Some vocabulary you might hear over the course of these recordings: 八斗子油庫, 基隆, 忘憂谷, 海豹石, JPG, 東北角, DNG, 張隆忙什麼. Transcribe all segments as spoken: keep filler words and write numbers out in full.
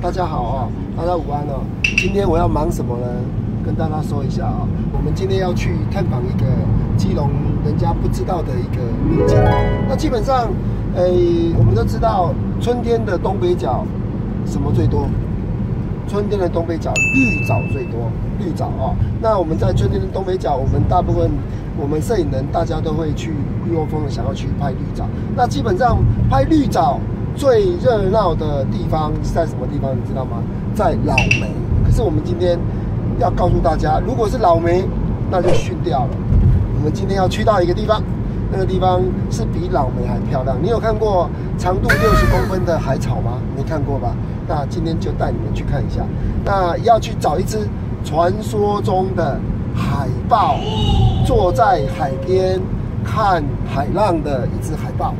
大家好啊、哦，大家午安哦。今天我要忙什么呢？跟大家说一下啊、哦，我们今天要去探访一个基隆人家不知道的一个秘境。那基本上，诶、呃，我们都知道春天的东北角什么最多？春天的东北角绿藻最多，绿藻啊、哦。那我们在春天的东北角，我们大部分我们摄影人大家都会去窝蜂想要去拍绿藻。那基本上拍绿藻。 最热闹的地方是在什么地方？你知道吗？在老梅。可是我们今天要告诉大家，如果是老梅，那就逊掉了。我们今天要去到一个地方，那个地方是比老梅还漂亮。你有看过长度六十公分的海草吗？没看过吧？那今天就带你们去看一下。那要去找一只传说中的海豹，坐在海边看海浪的一只海豹。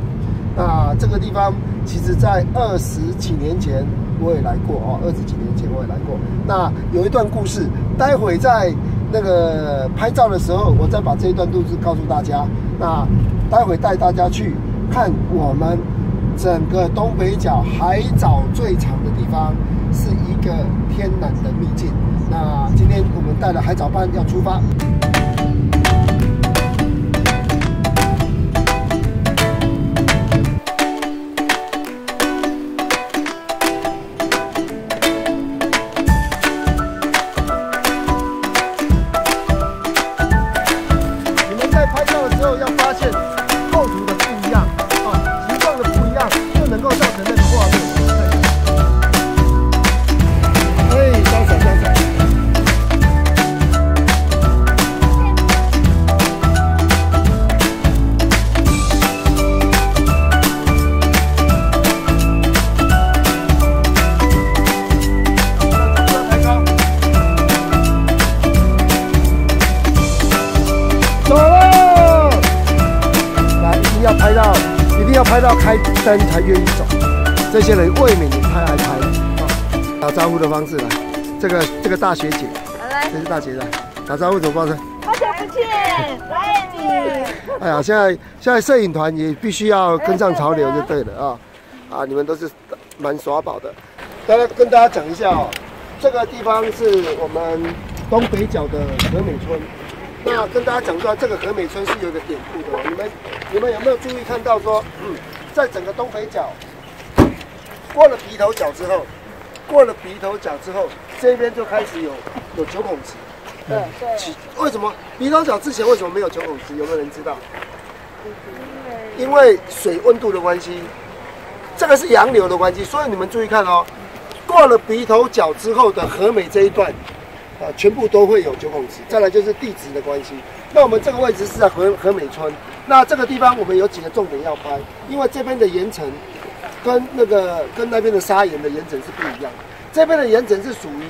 那这个地方，其实在二十几年前我也来过哦，二十几年前我也来过。那有一段故事，待会在那个拍照的时候，我再把这一段故事告诉大家。那待会带大家去看我们整个东北角海藻最长的地方，是一个天然的秘境。那今天我们带了海藻班要出发。 但才愿意走，这些人未免也太爱拍了啊！打招呼的方式来，这个这个大学姐，这是大学姐，打招呼怎么发声？好久不见，我爱你。哎呀，现在现在摄影团也必须要跟上潮流就对了啊！啊，你们都是蛮耍宝的。大家跟大家讲一下哦，这个地方是我们东北角的和美村。那跟大家讲说，这个和美村是有一个典故的、哦，你们你们有没有注意看到说？嗯 在整个东北角，过了鼻头角之后，过了鼻头角之后，这边就开始有有九孔池。对对。对为什么鼻头角之前为什么没有九孔池？有没有人知道？因为水温度的关系，这个是洋流的关系，所以你们注意看哦，过了鼻头角之后的和美这一段，啊、呃，全部都会有九孔池。再来就是地质的关系。那我们这个位置是在和和美村。 那这个地方我们有几个重点要拍，因为这边的岩层跟那个跟那边的砂岩的岩层是不一样的。这边的岩层是属于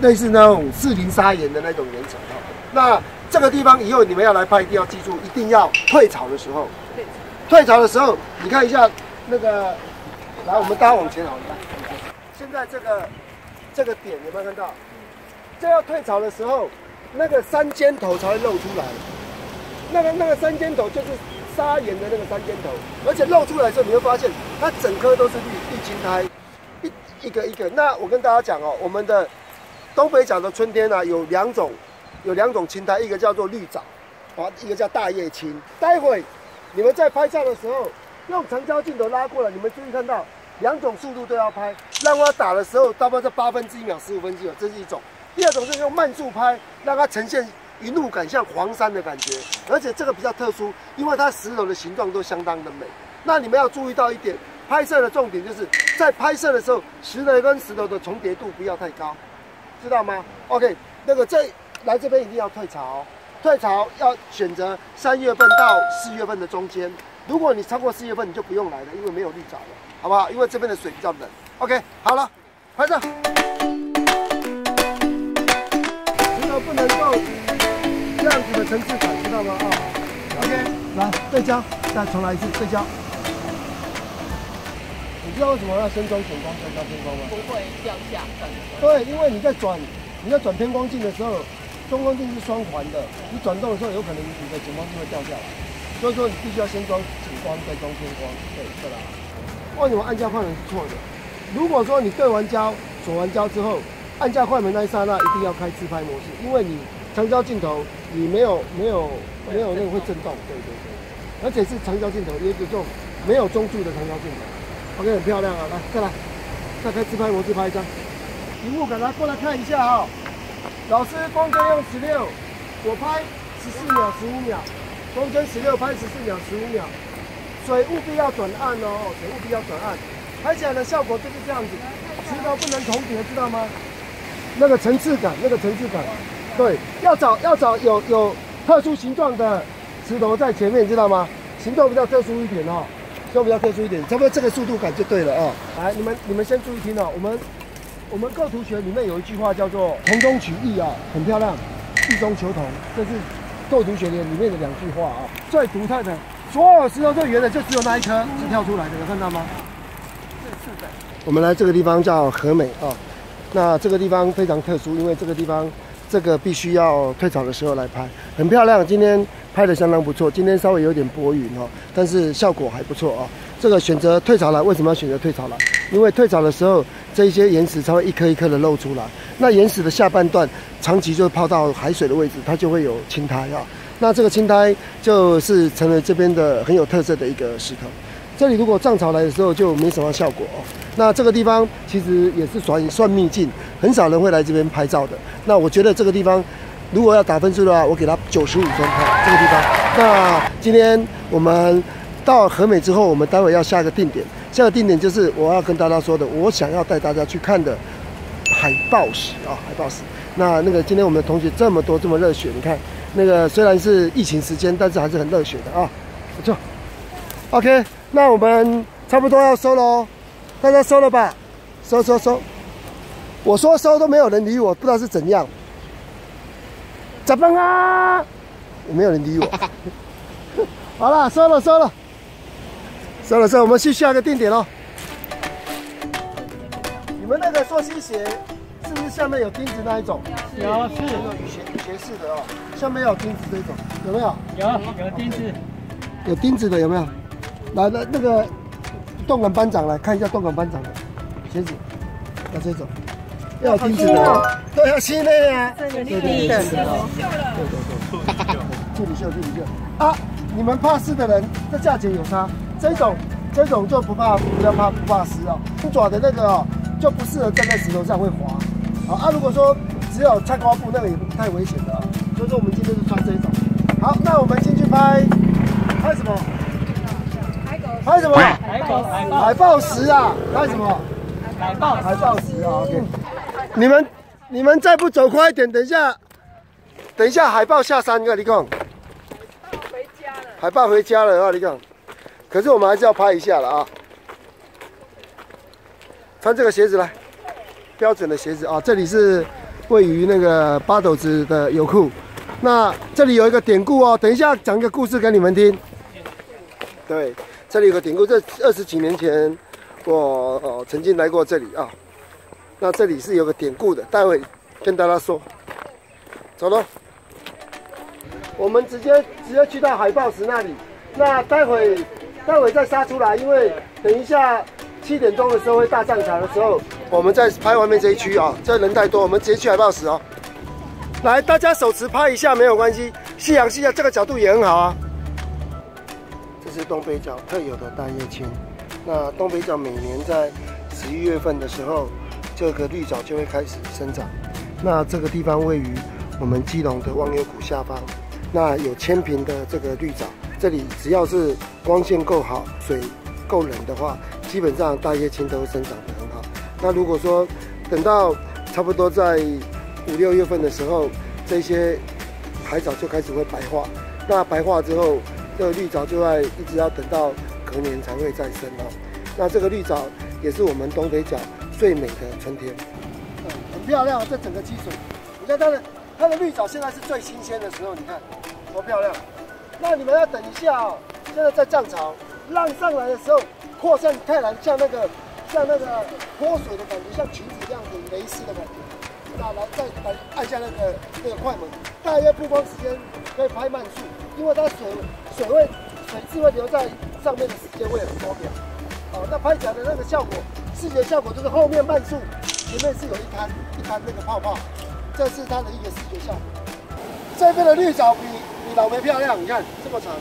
类似那种士林砂岩的那种岩层啊。那这个地方以后你们要来拍，一定要记住，一定要退潮的时候。退潮的时候，你看一下那个，来，我们大家往前走一下。现在这个这个点有没有看到？这要退潮的时候，那个三尖头才会露出来。 那个那个三尖头就是砂岩的那个三尖头，而且露出来的时候，你会发现它整颗都是绿绿青苔，一一个一个。那我跟大家讲哦，我们的东北角的春天啊，有两种，有两种青苔，一个叫做绿藻，啊，一个叫大叶青。待会你们在拍照的时候，用长焦镜头拉过来，你们注意看到两种速度都要拍。让它打的时候，大概在八分之一秒、十五分之一秒，这是一种；第二种是用慢速拍，让它呈现。 一路感像黄山的感觉，而且这个比较特殊，因为它石头的形状都相当的美。那你们要注意到一点，拍摄的重点就是在拍摄的时候，石头跟石头的重叠度不要太高，知道吗 ？OK， 那个这来这边一定要退潮，退潮要选择三月份到四月份的中间。如果你超过四月份，你就不用来了，因为没有绿藻了，好不好？因为这边的水比较冷。OK， 好了，拍摄。石头不能够。 这样子的层次感，知道吗？啊、哦、，OK， 来对焦，再重来一次对焦。你知道为什么要先装偏光，再装偏光吗？不会掉下来。对，因为你在转，你在转偏光镜的时候，中光镜是双环的，你转动的时候，有可能你的景光就会掉下来。所以说，你必须要先装景光，再装偏光。对，对吧？为什么按焦快门是错的？如果说你对完焦，锁完胶之后，按下快门那一刹那一定要开自拍模式，因为你长焦镜头你没有没有没有那个会震动，对对对，而且是长焦镜头，也就是说没有中柱的长焦镜头 ，OK 很漂亮啊，来再来再开自拍模式拍一张，屏幕给大家过来看一下哈、哦，老师光圈用十六，我拍十四秒十五秒，光圈十六拍十四秒十五秒，水务必要转暗哦，水务必要转暗。 拍起来的效果就是这样子，石头不能重叠，知道吗？那个层次感，那个层次感，对，要找要找有有特殊形状的石头在前面，知道吗？形状比较特殊一点哦，形状比较特殊一点，差不多这个速度感就对了哦。来，你们你们先注意听哦，我们我们构图学里面有一句话叫做“同中取异”啊，很漂亮，异中求同，这是构图学里面的两句话啊、哦。最独特的，所有石头最圆的就只有那一颗是跳出来的，有看到吗？ 我们来这个地方叫和美啊、哦，那这个地方非常特殊，因为这个地方这个必须要退潮的时候来拍，很漂亮。今天拍的相当不错，今天稍微有点薄云哦，但是效果还不错啊、哦。这个选择退潮来，为什么要选择退潮来？因为退潮的时候，这一些岩石才会一颗一颗的露出来。那岩石的下半段长期就泡到海水的位置，它就会有青苔啊、哦。那这个青苔就是成了这边的很有特色的一个石头。 这里如果涨潮来的时候就没什么效果哦。那这个地方其实也是算算秘境，很少人会来这边拍照的。那我觉得这个地方如果要打分数的话，我给它九十五分哈。这个地方。那今天我们到和美之后，我们待会要下一个定点，下个定点就是我要跟大家说的，我想要带大家去看的海豹石啊、哦，海豹石。那那个今天我们的同学这么多，这么热血，你看那个虽然是疫情时间，但是还是很热血的啊，不错。OK。 那我们差不多要收喽，大家收了吧？收收收！我说收都没有人理我，不知道是怎样。怎么啊？也没有人理我。好了，收了收了，收了收了，我们去下个定点喽。你们那个溯溪鞋是不是下面有钉子那一种？有是。雨鞋雨鞋式的哦，下面有钉子这种，有没有？有有钉子。有钉子的有没有？ 来，那那个动感班长来看一下动感班长的鞋子，要这种，要钉子的，都要新的呀。对对对，对对对，助理秀助理秀啊！你们怕湿的人，这价钱有差。这种这种就不怕，比较怕不怕湿哦。猪爪的那个哦，就不适合站在石头上会滑。啊，如果说只有菜瓜布那个也不太危险的啊。所以说我们今天就穿这种。好，那我们进去拍拍什么？ 拍什么？海豹海豹石啊！拍什么？海豹海豹石啊 ！OK， 你们你们再不走快一点，等一下，等一下海豹下山了，你看。海豹回家了。海豹回家了啊！你看，可是我们还是要拍一下了啊！穿这个鞋子来，标准的鞋子啊！这里是位于那个八斗子的油库，那这里有一个典故哦，等一下讲一个故事给你们听。对。 这里有个典故，这二十几年前我、哦、曾经来过这里啊、哦。那这里是有个典故的，待会跟大家说。走喽，我们直接直接去到海豹石那里。那待会待会再杀出来，因为等一下七点钟的时候会大涨潮的时候，我们再拍外面这一区啊、哦。这人太多，我们直接去海豹石哦。来，大家手持拍一下没有关系，夕阳西下这个角度也很好啊。 是东北角特有的大叶青。那东北角每年在十一月份的时候，这个绿藻就会开始生长。那这个地方位于我们基隆的忘忧谷下方，那有千坪的这个绿藻。这里只要是光线够好、水够冷的话，基本上大叶青都生长得很好。那如果说等到差不多在五六月份的时候，这些海藻就开始会白化。那白化之后， 这个绿藻就会一直要等到隔年才会再生哦。那这个绿藻也是我们东北角最美的春天，嗯、很漂亮。这整个溪水，你看它的它的绿藻现在是最新鲜的时候，你看多漂亮。那你们要等一下哦，现在在涨潮，浪上来的时候扩散开来，像那个像那个泼水的感觉，像裙子一样的蕾丝的感觉。那来再来按下那个那个快门，大约曝光时间可以拍慢速，因为它水。 水位、水质会留在上面的时间会很多秒，好、哦，那拍起来的那个效果，视觉效果就是后面慢速前面是有一滩一滩那个泡泡，这是它的一个视觉效果。这边的绿藻比比老梅漂亮，你看这么长，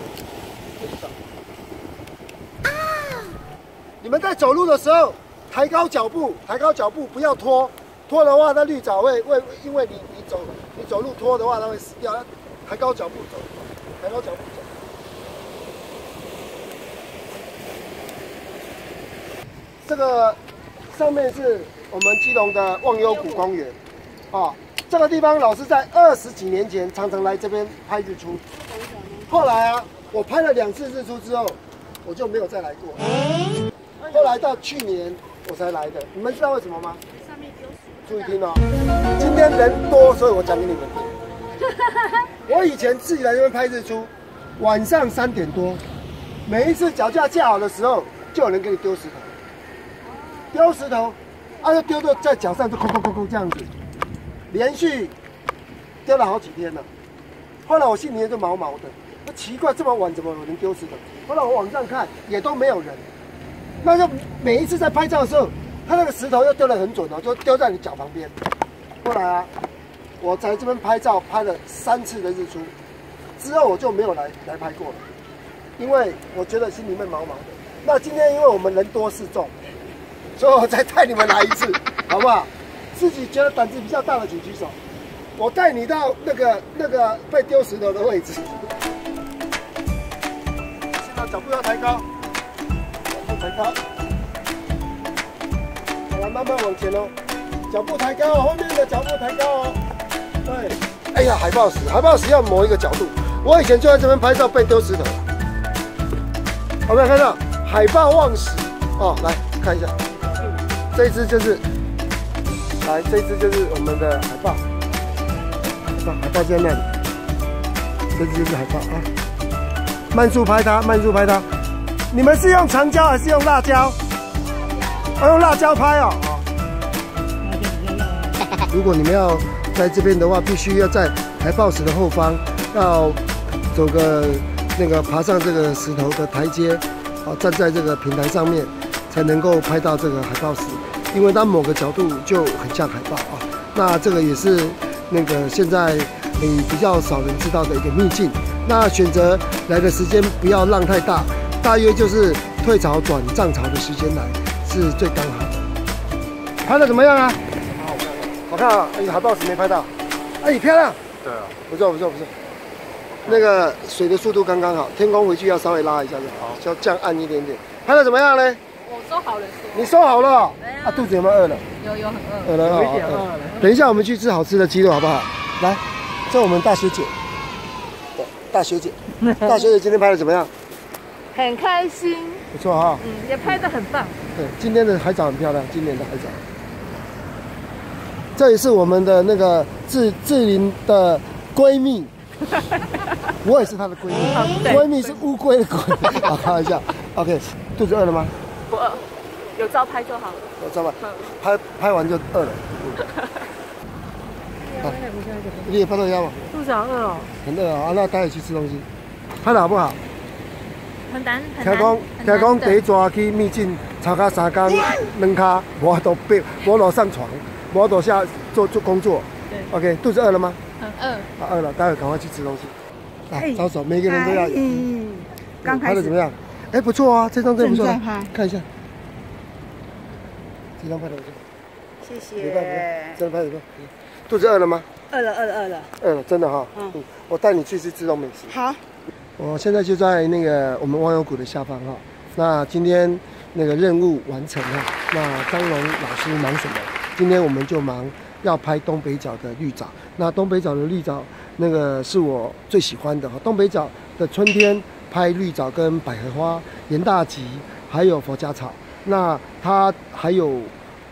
这么长。啊！你们在走路的时候抬高脚步，抬高脚步不要拖，拖的话那绿藻会会因为你你走你走路拖的话它会死掉，抬高脚步走，抬高脚步走。 这个上面是我们基隆的忘忧谷公园，啊、哦，这个地方老师在二十几年前常常来这边拍日出，后来啊，我拍了两次日出之后，我就没有再来过。后来到去年我才来的，你们知道为什么吗？上面有注意听哦，今天人多，所以我讲给你们听。我以前自己来这边拍日出，晚上三点多，每一次脚架架好的时候，就有人给你丢石头。 丢石头，啊，就丢到在脚上，就空空空空这样子，连续丢了好几天了。后来我心里面就毛毛的，那奇怪，这么晚怎么有人丢石头？后来我往上看，也都没有人。那就每一次在拍照的时候，他那个石头又丢得很准哦，就丢在你脚旁边。后来啊，我在这边拍照拍了三次的日出，之后我就没有来来拍过了，因为我觉得心里面毛毛的。那今天因为我们人多势众。 所以我再带你们来一次，好不好？自己觉得胆子比较大的请举手，我带你到那个那个被丢石头的位置。现在脚步要抬高，脚步抬高，好了，慢慢往前哦，脚步抬高，后面的脚步抬高哦。对，哎呀，海豹石，海豹石要某一个角度。我以前就在这边拍照被丢石头，有没有看到海豹望石？哦，来看一下。 这一只就是，来，这一只就是我们的海豹，海豹，海豹在那里，这只就是海豹啊。慢速拍它，慢速拍它。你们是用长焦还是用辣椒？要、啊、用辣椒拍哦。哦如果你们要在这边的话，必须要在海豹石的后方，要走个那个爬上这个石头的台阶，啊，站在这个平台上面。 才能够拍到这个海豹石，因为它某个角度就很像海豹啊。那这个也是那个现在嗯比较少人知道的一个秘境。那选择来的时间不要浪太大，大约就是退潮转涨潮的时间来是最刚好的。拍的怎么样啊？好看，好看啊！哎，海豹石没拍到，哎，漂亮。对啊，不错不错不错。那个水的速度刚刚好，天空回去要稍微拉一下就好，要降暗一点点。拍的怎么样呢？ 我收好了，你收好了、喔？没有、啊。啊，肚子有没有饿了？有，有很饿。饿了，有一点饿了。等一下我们去吃好吃的鸡肉，好不好？来，这我们大学姐，对，大学姐，大学姐今天拍的怎么样？很开心。不错哈、喔。嗯，也拍得很棒。对，今天的海藻很漂亮，今年的海藻。这也是我们的那个志志玲的闺蜜。 我也是她的闺蜜，闺蜜是乌龟的闺。好，开玩笑。OK， 肚子饿了吗？ 不饿，有照拍就好了。有照拍，拍拍完就饿了。你也拍到腰吗？肚子好饿哦。很饿啊，那待会去吃东西。拍得好不好？很难，很难。听讲，听讲，第一抓去秘境，操卡三天，两卡，我都背，我都上床，我都下做做工作。OK， 肚子饿了吗？很饿。啊，饿了，待会赶快去吃东西。来，招手，每个人都要。嗯，刚拍的怎么样？ 哎，不错啊，这张真不错。看一下，这张拍的不错。谢谢。别拍，别拍，这张拍的不错。肚子饿了吗？饿了，饿了，饿了。饿了，真的哈。嗯。我带你去吃自助美食。好。我现在就在那个我们忘忧谷的下方哈。那今天那个任务完成了。那张龙老师忙什么？今天我们就忙要拍东北角的绿藻。那东北角的绿藻，那个是我最喜欢的哈。东北角的春天。 拍绿藻跟百合花、盐大戟，还有佛家草。那它还有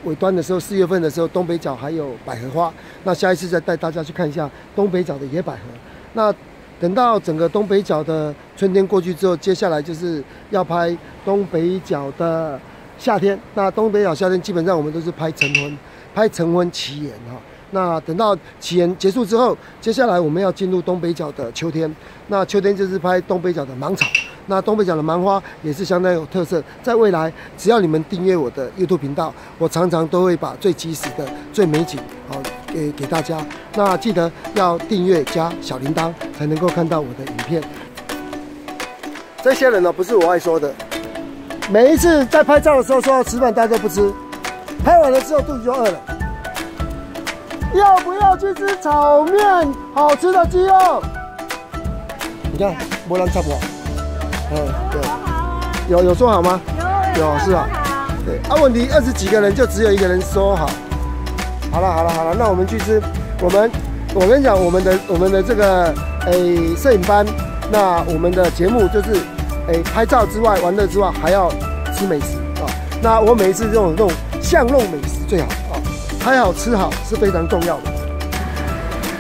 尾端的时候，四月份的时候，东北角还有百合花。那下一次再带大家去看一下东北角的野百合。那等到整个东北角的春天过去之后，接下来就是要拍东北角的夏天。那东北角夏天基本上我们都是拍晨昏，拍晨昏奇岩哈。 那等到起源结束之后，接下来我们要进入东北角的秋天。那秋天就是拍东北角的芒草。那东北角的蛮花也是相当有特色。在未来，只要你们订阅我的 YouTube 频道，我常常都会把最及时的、最美景好给给大家。那记得要订阅加小铃铛，才能够看到我的影片。这些人呢、哦，不是我爱说的。每一次在拍照的时候说要吃饭，大家都不吃，拍完了之后肚子就饿了。要不要去吃炒面？好吃的鸡肉。你看，没人插我。嗯，对。有有说好吗？有有是啊。对，啊，问题二十几个人就只有一个人说好。好了好了好了，那我们去吃。我们我跟你讲，我们的我们的这个诶摄影班，那我们的节目就是。 哎，拍照之外、玩乐之外，还要吃美食啊、哦！那我每一次这种这种巷弄美食最好啊、哦，拍好吃好是非常重要的。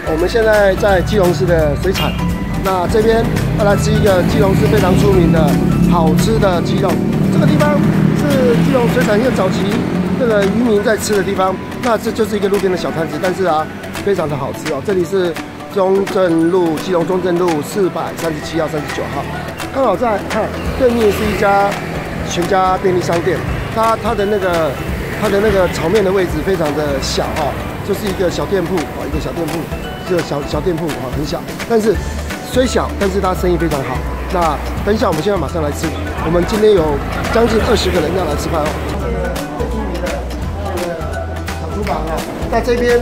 我们现在在基隆市的水产，那这边要来吃一个基隆市非常出名的好吃的鸡肉。这个地方是基隆水产，因为早期那个渔民在吃的地方，那这就是一个路边的小摊子，但是啊，非常的好吃哦。这里是中正路，基隆中正路四百三十七号、三十九号。 刚好在看对面是一家全家便利商店，它它的那个它的那个炒面的位置非常的小哦，就是一个小店铺啊、哦，一个小店铺，这个小小店铺啊、哦、很小，但是虽小，但是它生意非常好。那等一下我们现在马上来吃，我们今天有将近二十个人要来吃饭哦。这个最出名的这个小厨房哦，那这边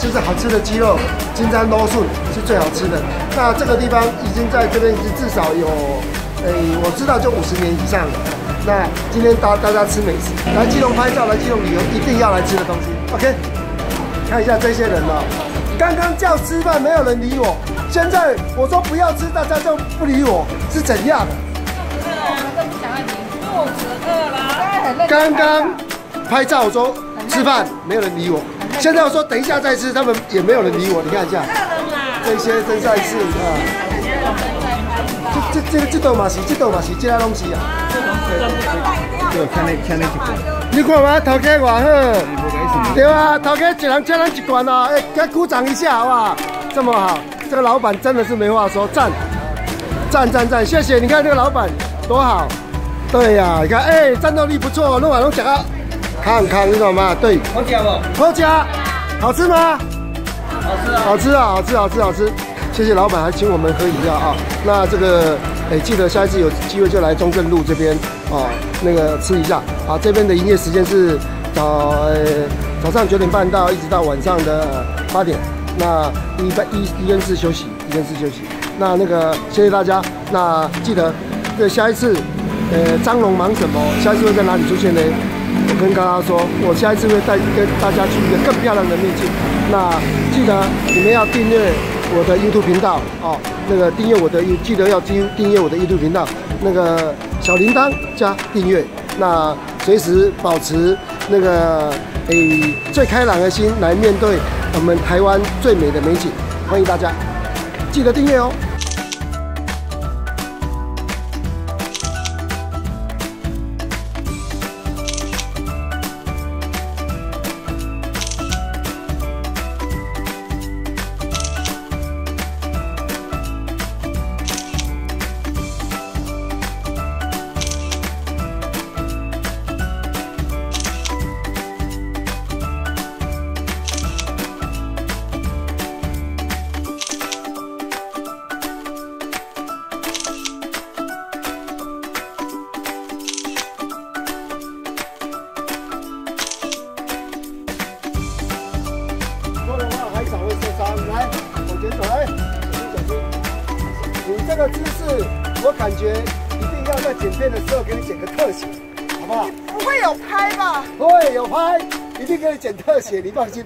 就是好吃的鸡肉。 金山捞笋是最好吃的。那这个地方已经在这边至少有，诶、欸，我知道就五十年以上了。那今天大大家吃美食，来基隆拍照，来基隆旅游一定要来吃的东西。OK， 看一下这些人哦，刚刚叫吃饭没有人理我，现在我说不要吃，大家就不理我，是怎样的？对啊，我更不想要理你，因为我饿了。刚刚拍照我说吃饭，没有人理我。 现在我说等一下再吃，他们也没有人理我。你看一下，这些真在是啊，这这这这道嘛是，这道嘛是，这些东西啊。对，看你看你一罐。你看嘛，头家偌好。对啊，头家一人叫咱一罐啊，哎，给鼓掌一下好不好？这么好，这个老板真的是没话说，赞，赞赞赞，谢谢。你看这个老板多好。对呀、啊，你看，哎，战斗力不错，弄完弄讲啊。 看看，你懂吗？对，好吃不？好吃，好吃吗？好吃啊！好吃啊！好吃，好吃，好吃！谢谢老板，还请我们喝饮料啊。那这个，哎，记得下一次有机会就来中正路这边啊，那个吃一下啊。这边的营业时间是早早上九点半到一直到晚上的八点。那一般一一天是休息，一天是休息。那那个，谢谢大家。那记得，那下一次，呃，张龙忙什么？下一次会在哪里出现呢？ 我跟大家说，我下一次会带跟大家去一个更漂亮的秘境。那记得你们要订阅我的 YouTube 频道哦，那个订阅我的 You， 记得要订订阅我的 YouTube 频道，那个小铃铛加订阅。那随时保持那个诶、欸、最开朗的心来面对我们台湾最美的美景。欢迎大家，记得订阅哦。这个姿势，我感觉一定要在剪片的时候给你剪个特写，好不好？不会有拍吧？会有拍，一定给你剪特写，你放心。